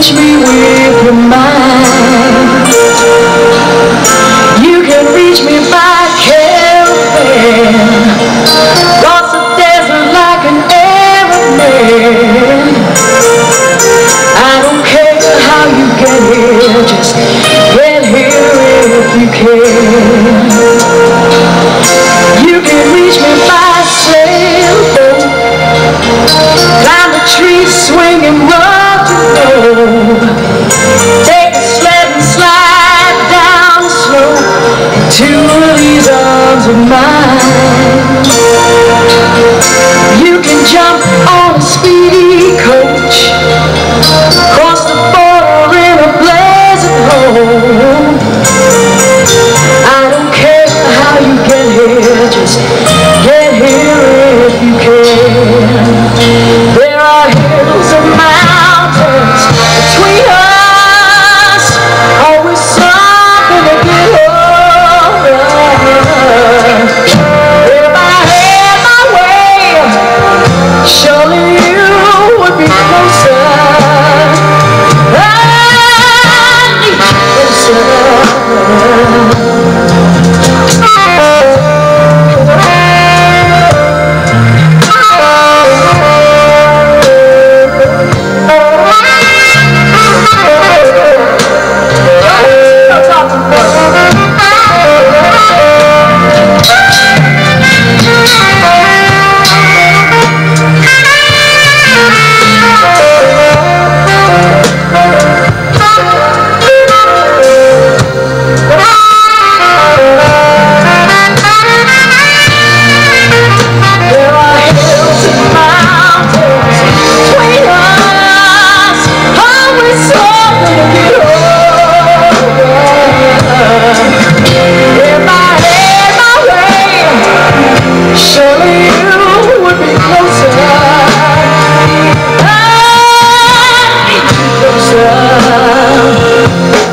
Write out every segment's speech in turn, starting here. touch me with your mind. You can reach me by caring. Lost a desert like an airman. I don't care how you get here, just get here if you can. You can reach me by sailboat. Climb a tree, swing and run. Take a sled and slide down slow to these arms of mine. You can jump on a speedy coach, cross the border in a blazing home. I don't care how you get here, just get here if you can. There are hills of mine between us, always something to get over. If I had my way, surely you would be closer. I'd be closer.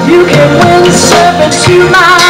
You can win, serve it to my